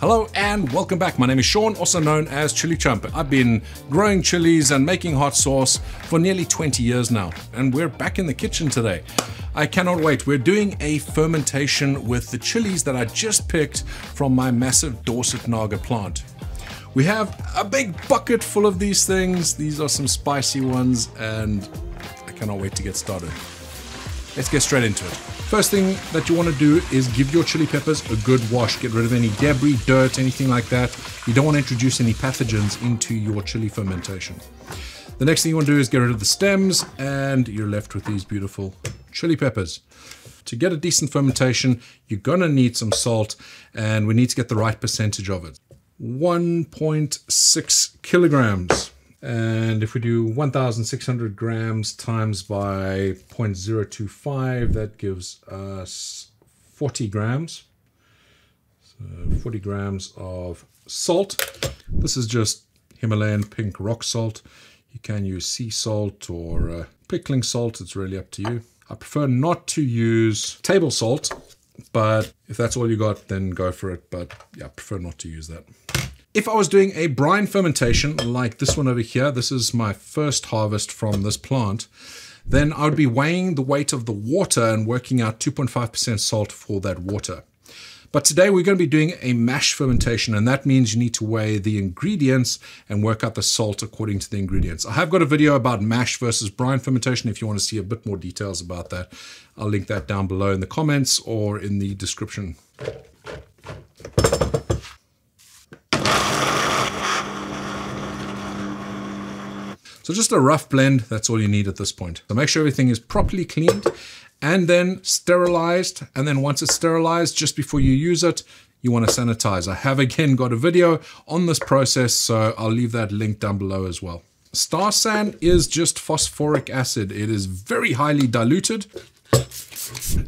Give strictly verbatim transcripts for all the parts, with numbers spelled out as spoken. Hello and welcome back. My name is Sean, also known as Chili Chump. I've been growing chilies and making hot sauce for nearly twenty years now, and we're back in the kitchen today. I cannot wait. We're doing a fermentation with the chilies that I just picked from my massive Dorset Naga plant. We have a big bucket full of these things. These are some spicy ones, and I cannot wait to get started. Let's get straight into it. First thing that you want to do is give your chili peppers a good wash. Get rid of any debris, dirt, anything like that. You don't want to introduce any pathogens into your chili fermentation. The next thing you want to do is get rid of the stems, and you're left with these beautiful chili peppers. To get a decent fermentation, you're going to need some salt, and we need to get the right percentage of it. one point six kilograms. And if we do one thousand six hundred grams times by zero point zero two five, that gives us forty grams. So forty grams of salt. This is just Himalayan pink rock salt. You can use sea salt or uh, pickling salt. It's really up to you. I prefer not to use table salt, but if that's all you got, then go for it. But yeah, I prefer not to use that. If I was doing a brine fermentation like this one over here, this is my first harvest from this plant, then I would be weighing the weight of the water and working out two point five percent salt for that water. But today we're going to be doing a mash fermentation, and that means you need to weigh the ingredients and work out the salt according to the ingredients. I have got a video about mash versus brine fermentation if you want to see a bit more details about that. I'll link that down below in the comments or in the description. So just a rough blend, that's all you need at this point. So make sure everything is properly cleaned and then sterilized. And then once it's sterilized, just before you use it, you want to sanitize. I have again got a video on this process, so I'll leave that link down below as well. Star San is just phosphoric acid. It is very highly diluted.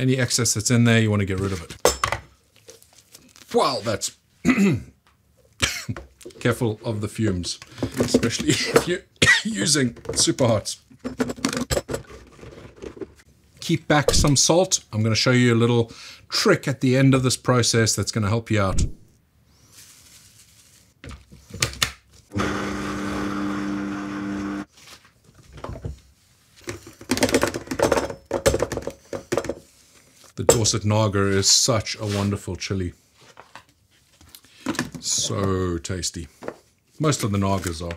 Any excess that's in there, you want to get rid of it. Wow, that's... Careful of the fumes, especially if you... using super hots. Keep back some salt. I'm going to show you a little trick at the end of this process that's going to help you out. The Dorset Naga is such a wonderful chili. So tasty. Most of the Nagas are.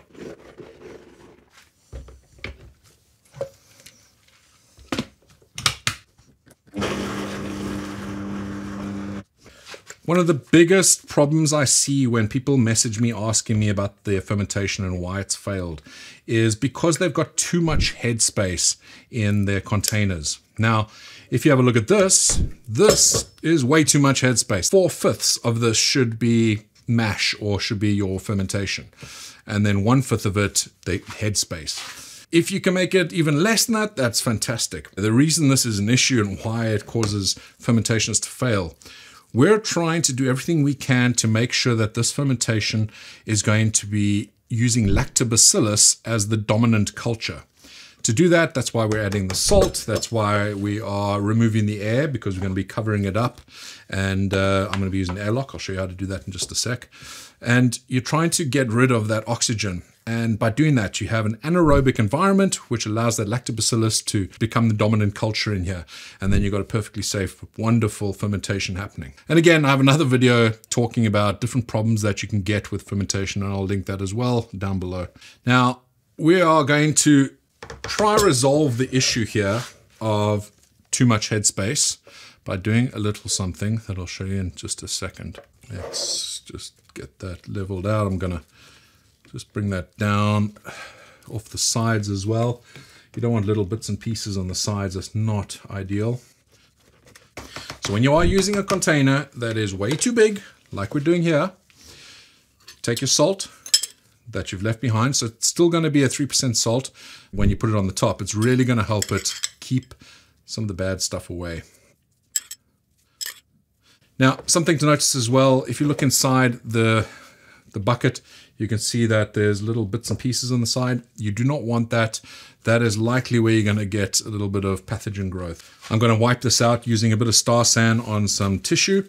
One of the biggest problems I see when people message me asking me about their fermentation and why it's failed is because they've got too much headspace in their containers. Now, if you have a look at this, this is way too much headspace. four fifths of this should be mash or should be your fermentation. And then one fifth of it, the headspace. If you can make it even less than that, that's fantastic. The reason this is an issue and why it causes fermentations to fail, we're trying to do everything we can to make sure that this fermentation is going to be using lactobacillus as the dominant culture. To do that, that's why we're adding the salt. That's why we are removing the air, because we're going to be covering it up. And uh, I'm going to be using an airlock. I'll show you how to do that in just a sec. And you're trying to get rid of that oxygen. And by doing that, you have an anaerobic environment, which allows that lactobacillus to become the dominant culture in here. And then you've got a perfectly safe, wonderful fermentation happening. And again, I have another video talking about different problems that you can get with fermentation, and I'll link that as well down below. Now, we are going to try to resolve the issue here of too much headspace by doing a little something that I'll show you in just a second. Let's just get that leveled out. I'm going to just bring that down off the sides as well. You don't want little bits and pieces on the sides. That's not ideal. So when you are using a container that is way too big, like we're doing here, take your salt that you've left behind. So it's still going to be a three percent salt. When you put it on the top, it's really going to help it keep some of the bad stuff away. Now, something to notice as well, if you look inside the the bucket, you can see that there's little bits and pieces on the side. You do not want that. That is likely where you're going to get a little bit of pathogen growth. I'm going to wipe this out using a bit of Star San on some tissue.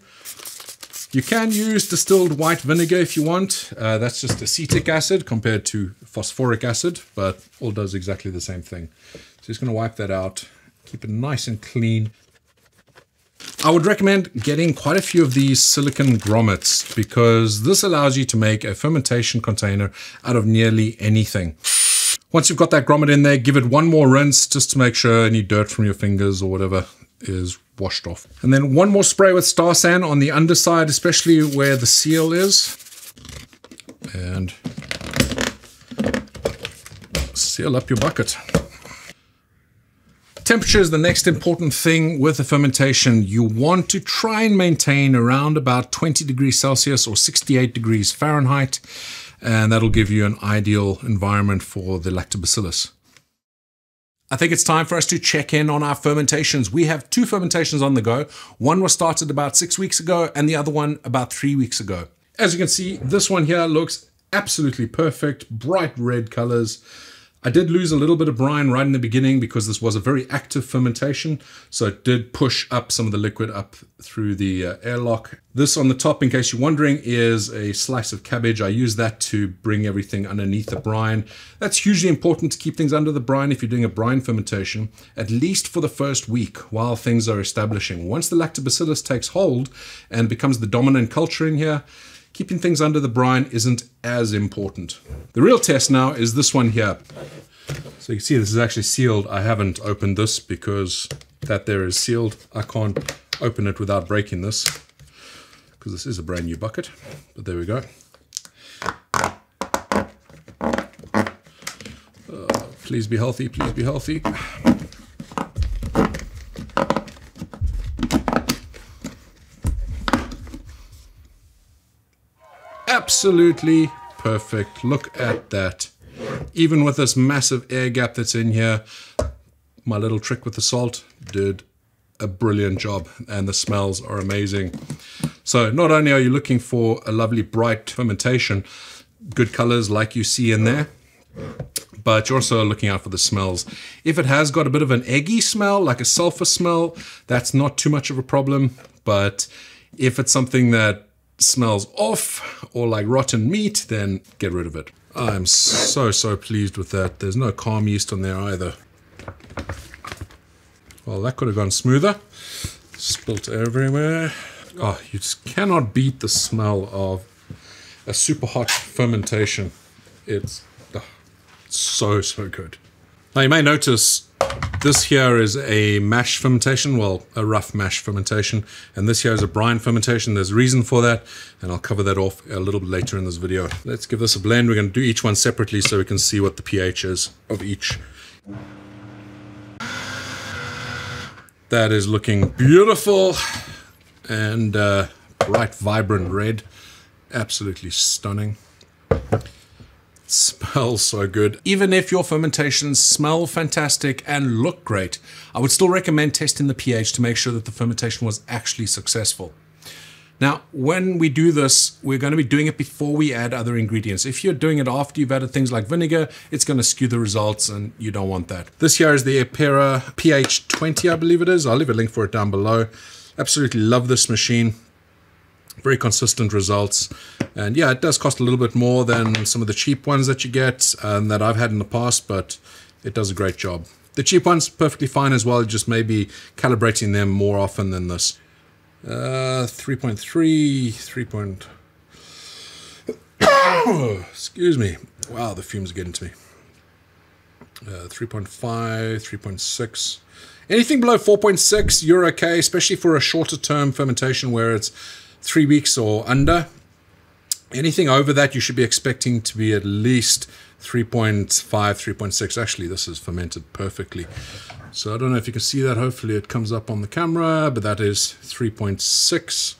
You can use distilled white vinegar if you want. Uh, that's just acetic acid compared to phosphoric acid, but all does exactly the same thing. So just going to wipe that out, keep it nice and clean. I would recommend getting quite a few of these silicon grommets because this allows you to make a fermentation container out of nearly anything. Once you've got that grommet in there, give it one more rinse just to make sure any dirt from your fingers or whatever is washed off. And then one more spray with Star San on the underside, especially where the seal is. And seal up your bucket. Temperature is the next important thing with the fermentation. You want to try and maintain around about twenty degrees Celsius or sixty-eight degrees Fahrenheit, and that'll give you an ideal environment for the lactobacillus. I think it's time for us to check in on our fermentations. We have two fermentations on the go. One was started about six weeks ago and the other one about three weeks ago. As you can see, this one here looks absolutely perfect, bright red colors. I did lose a little bit of brine right in the beginning because this was a very active fermentation, so it did push up some of the liquid up through the uh, airlock. This on the top, in case you're wondering, is a slice of cabbage. I use that to bring everything underneath the brine. That's hugely important to keep things under the brine if you're doing a brine fermentation, at least for the first week while things are establishing. Once the lactobacillus takes hold and becomes the dominant culture in here, keeping things under the brine isn't as important. The real test now is this one here. So you can see this is actually sealed. I haven't opened this because that there is sealed. I can't open it without breaking this because this is a brand new bucket, but there we go. Uh, please be healthy, please be healthy. Absolutely perfect. Look at that. Even with this massive air gap that's in here, my little trick with the salt did a brilliant job, and the smells are amazing. So not only are you looking for a lovely bright fermentation, good colors like you see in there, but you're also looking out for the smells. If it has got a bit of an eggy smell, like a sulfur smell, that's not too much of a problem. But if it's something that smells off or like rotten meat, then get rid of it. I'm so so pleased with that. There's no calm yeast on there either. Well, that could have gone smoother. Spilt everywhere. Oh, you just cannot beat the smell of a super hot fermentation. It's oh, so so good. Now you may notice this here is a mash fermentation, well, a rough mash fermentation, and this here is a brine fermentation. There's a reason for that, and I'll cover that off a little bit later in this video. Let's give this a blend. We're going to do each one separately so we can see what the pH is of each. That is looking beautiful and uh, bright, vibrant red. Absolutely stunning. Smells so good. Even if your fermentations smell fantastic and look great, I would still recommend testing the pH to make sure that the fermentation was actually successful. Now, when we do this, we're going to be doing it before we add other ingredients. If you're doing it after you've added things like vinegar, it's going to skew the results, and you don't want that. This here is the Apera P H twenty, I believe it is. I'll leave a link for it down below. Absolutely love this machine. Very consistent results, and yeah, it does cost a little bit more than some of the cheap ones that you get and that I've had in the past, but it does a great job. The cheap ones perfectly fine as well, just maybe calibrating them more often than this. Uh, three point three, three point oh, excuse me, wow, the fumes are getting to me. Uh, three point five, three point six, anything below four point six you're okay, especially for a shorter term fermentation where it's three weeks or under. Anything over that you should be expecting to be at least three point five, three point six. Actually, this is fermented perfectly. So I don't know if you can see that. Hopefully it comes up on the camera, but that is three point six.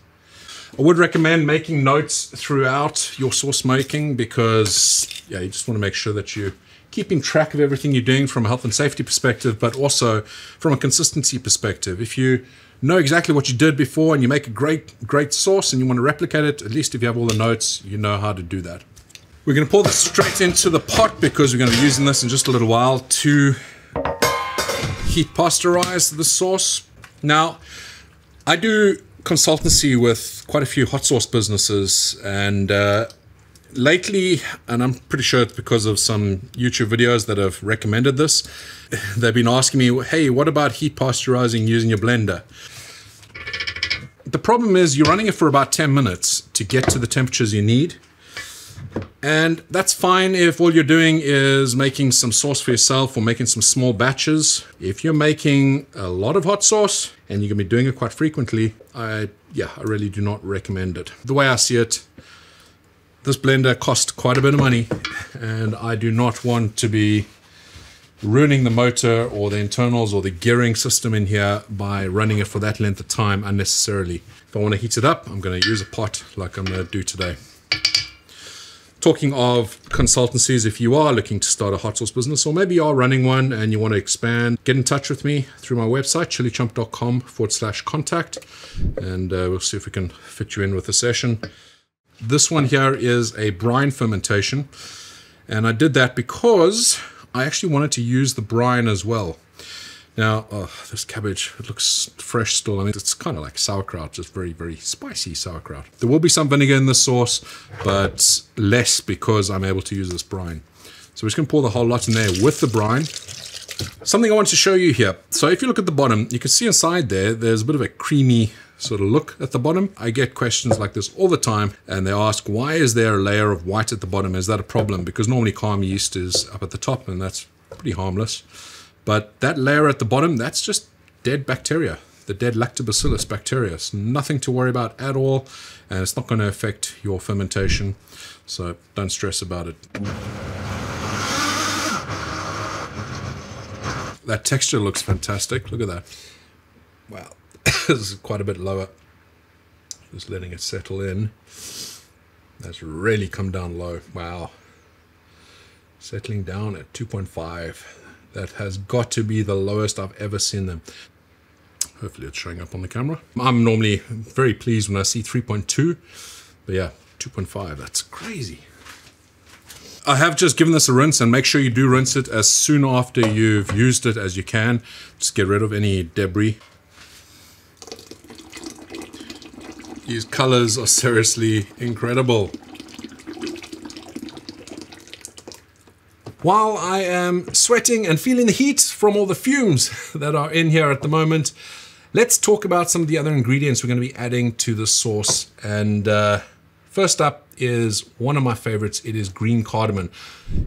I would recommend making notes throughout your sauce making because, yeah, you just want to make sure that you're keeping track of everything you're doing from a health and safety perspective, but also from a consistency perspective. If you know exactly what you did before and you make a great great sauce and you want to replicate it, at least if you have all the notes, you know how to do that. We're going to pour this straight into the pot because we're going to be using this in just a little while to heat pasteurize the sauce. Now, I do consultancy with quite a few hot sauce businesses, and uh, lately, and I'm pretty sure it's because of some YouTube videos that have recommended this, they've been asking me, hey, what about heat pasteurizing using your blender? The problem is you're running it for about ten minutes to get to the temperatures you need. And that's fine if all you're doing is making some sauce for yourself or making some small batches. If you're making a lot of hot sauce and you're gonna be doing it quite frequently, I, yeah, I really do not recommend it. The way I see it, this blender cost quite a bit of money, and I do not want to be ruining the motor or the internals or the gearing system in here by running it for that length of time unnecessarily. If I want to heat it up, I'm going to use a pot like I'm going to do today. Talking of consultancies, if you are looking to start a hot sauce business, or maybe you are running one and you want to expand, get in touch with me through my website, chili chump dot com forward slash contact, and uh, we'll see if we can fit you in with a session. This one here is a brine fermentation, and I did that because I actually wanted to use the brine as well. Now, oh, this cabbage, it looks fresh still. I mean, it's kind of like sauerkraut, just very, very spicy sauerkraut. There will be some vinegar in this sauce, but less because I'm able to use this brine. So we're just going to pour the whole lot in there with the brine. Something I want to show you here. So if you look at the bottom, you can see inside there, there's a bit of a creamy sort of look at the bottom. I get questions like this all the time, and they ask, why is there a layer of white at the bottom? Is that a problem? Because normally calm yeast is up at the top, and that's pretty harmless. But that layer at the bottom, that's just dead bacteria, the dead lactobacillus bacteria. It's nothing to worry about at all, and it's not going to affect your fermentation, so don't stress about it. That texture looks fantastic. Look at that. Wow. This is quite a bit lower. Just letting it settle in. That's really come down low. Wow. Settling down at two point five. That has got to be the lowest I've ever seen them. Hopefully it's showing up on the camera. I'm normally very pleased when I see three point two. But yeah, two point five. That's crazy. I have just given this a rinse, and make sure you do rinse it as soon after you've used it as you can. Just get rid of any debris. These colors are seriously incredible. While I am sweating and feeling the heat from all the fumes that are in here at the moment, let's talk about some of the other ingredients we're going to be adding to the sauce. And uh, first up is one of my favorites. It is green cardamom.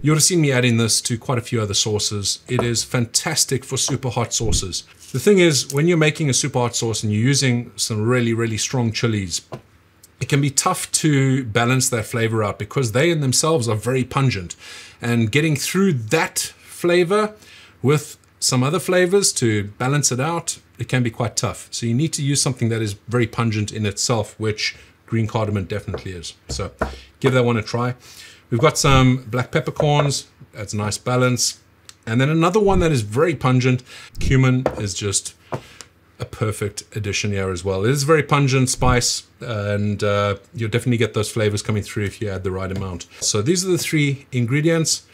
You would have seen me adding this to quite a few other sauces. It is fantastic for super hot sauces. The thing is, when you're making a super hot sauce and you're using some really, really strong chilies, it can be tough to balance that flavor out because they in themselves are very pungent. And getting through that flavor with some other flavors to balance it out, it can be quite tough. So you need to use something that is very pungent in itself, which green cardamom definitely is. So give that one a try. We've got some black peppercorns. That's a nice balance. And then another one that is very pungent. Cumin is just a perfect addition here as well. It is very pungent spice, and uh, you'll definitely get those flavors coming through if you add the right amount. So these are the three ingredients.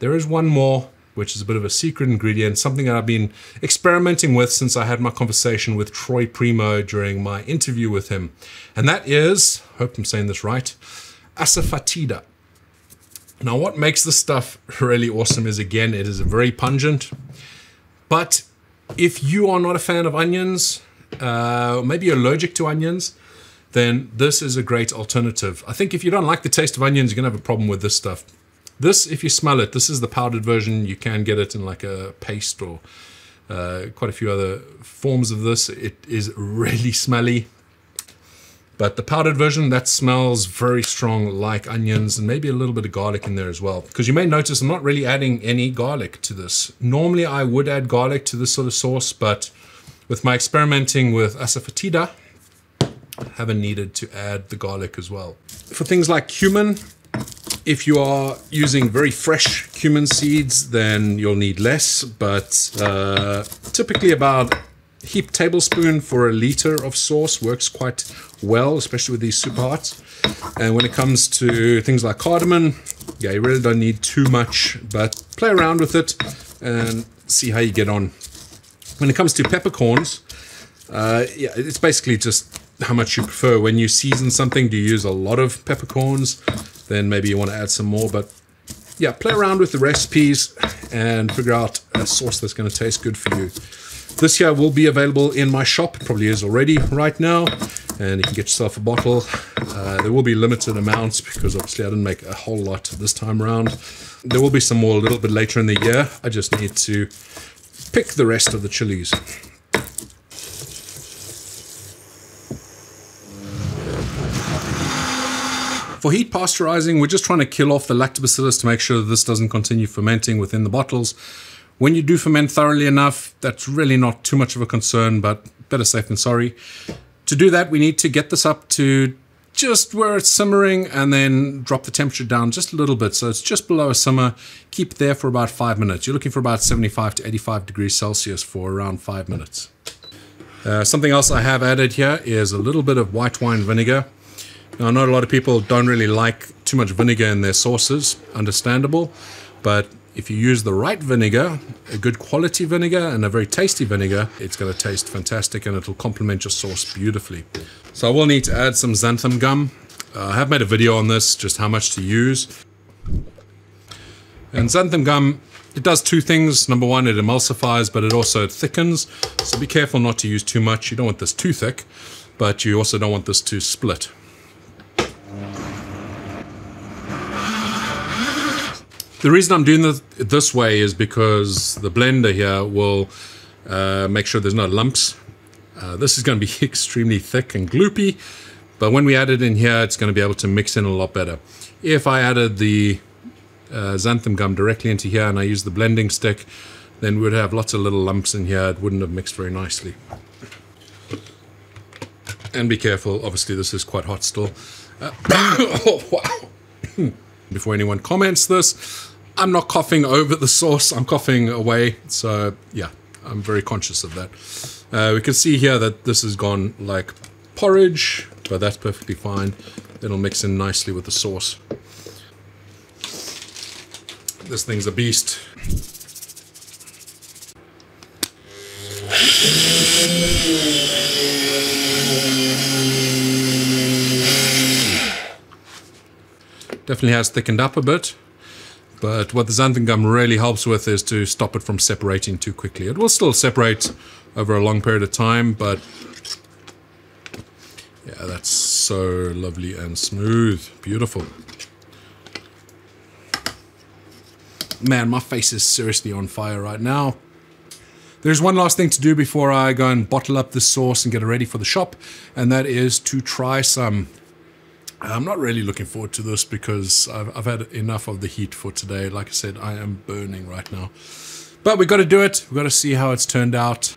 There is one more, which is a bit of a secret ingredient, something that I've been experimenting with since I had my conversation with Troy Primo during my interview with him. And that is, I hope I'm saying this right, asafoetida. Now what makes this stuff really awesome is, again, it is very pungent. But if you are not a fan of onions, uh, maybe you're allergic to onions, then this is a great alternative. I think if you don't like the taste of onions, you're gonna have a problem with this stuff. This, if you smell it, this is the powdered version. You can get it in like a paste or uh, quite a few other forms of this. It is really smelly. But the powdered version, that smells very strong like onions, and maybe a little bit of garlic in there as well. Because you may notice I'm not really adding any garlic to this. Normally I would add garlic to this sort of sauce, but with my experimenting with asafoetida, I haven't needed to add the garlic as well. For things like cumin, if you are using very fresh cumin seeds, then you'll need less, but uh, typically about a heap tablespoon for a liter of sauce works quite well, especially with these super hots. And when it comes to things like cardamom, yeah, you really don't need too much, but play around with it and see how you get on. When it comes to peppercorns, Uh, yeah, it's basically just how much you prefer. When you season something, do you use a lot of peppercorns? Then maybe you want to add some more. But yeah, play around with the recipes and figure out a sauce that's going to taste good for you. This here will be available in my shop. It probably is already right now. And you can get yourself a bottle. Uh, there will be limited amounts because obviously I didn't make a whole lot this time around. There will be some more a little bit later in the year. I just need to pick the rest of the chilies. For heat pasteurizing, we're just trying to kill off the lactobacillus to make sure that this doesn't continue fermenting within the bottles. When you do ferment thoroughly enough, that's really not too much of a concern, but better safe than sorry. To do that, we need to get this up to just where it's simmering and then drop the temperature down just a little bit. So it's just below a simmer. Keep it there for about five minutes. You're looking for about seventy-five to eighty-five degrees Celsius for around five minutes. Uh, something else I have added here is a little bit of white wine vinegar. Now, I know a lot of people don't really like too much vinegar in their sauces, understandable, but if you use the right vinegar, a good quality vinegar and a very tasty vinegar, it's going to taste fantastic and it'll complement your sauce beautifully. So I will need to add some xanthan gum. Uh, I have made a video on this, just how much to use. And xanthan gum, it does two things. Number one, it emulsifies, but it also thickens. So be careful not to use too much. You don't want this too thick, but you also don't want this to split. The reason I'm doing this this way is because the blender here will uh, make sure there's no lumps. Uh, this is going to be extremely thick and gloopy, but when we add it in here, it's going to be able to mix in a lot better. If I added the uh, xanthan gum directly into here and I used the blending stick, then we would have lots of little lumps in here. It wouldn't have mixed very nicely. And be careful, obviously this is quite hot still. Uh, oh, wow. Before anyone comments this, I'm not coughing over the sauce, I'm coughing away. So yeah, I'm very conscious of that. Uh, we can see here that this has gone like porridge, but that's perfectly fine. It'll mix in nicely with the sauce. This thing's a beast. Definitely has thickened up a bit. But what the xanthan gum really helps with is to stop it from separating too quickly. It will still separate over a long period of time, but yeah, that's so lovely and smooth. Beautiful. Man, my face is seriously on fire right now. There's one last thing to do before I go and bottle up this sauce and get it ready for the shop, and that is to try some. I'm not really looking forward to this because I've, I've had enough of the heat for today. Like I said, I am burning right now. But we've got to do it. We've got to see how it's turned out.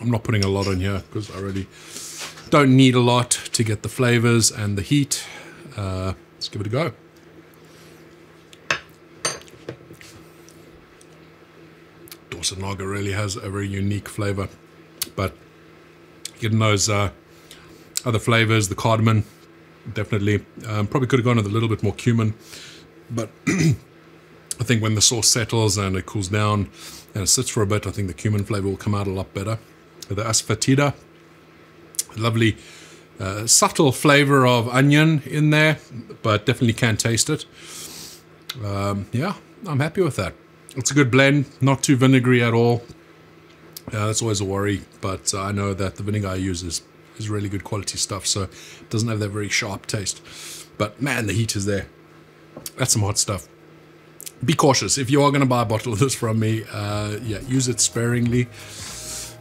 I'm not putting a lot on here because I really don't need a lot to get the flavors and the heat. Uh, let's give it a go. Dorset Naga really has a very unique flavor. But getting those uh, other flavors, the cardamom, definitely. Um, probably could have gone with a little bit more cumin, but I think when the sauce settles and it cools down and it sits for a bit, I think the cumin flavor will come out a lot better. The asafoetida, lovely uh, subtle flavor of onion in there, but definitely can taste it. Um, yeah, I'm happy with that. It's a good blend, not too vinegary at all. Uh, that's always a worry, but uh, I know that the vinegar I use is is really good quality stuff, so it doesn't have that very sharp taste. But man, the heat is there. That's some hot stuff. Be cautious if you are going to buy a bottle of this from me. Uh, yeah, use it sparingly.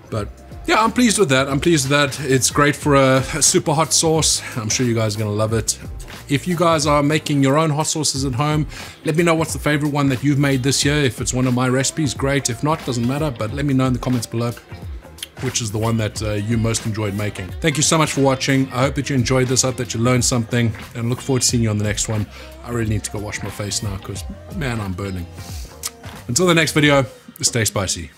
But yeah, I'm pleased with that. I'm pleased with that. It's great for a, a super hot sauce. I'm sure you guys are going to love it. If you guys are making your own hot sauces at home, let me know what's the favorite one that you've made this year. If it's one of my recipes, great. If not, doesn't matter, but let me know in the comments below which is the one that uh, you most enjoyed making. Thank you so much for watching. I hope that you enjoyed this. I hope that you learned something and look forward to seeing you on the next one. I really need to go wash my face now because, man, I'm burning. Until the next video, stay spicy.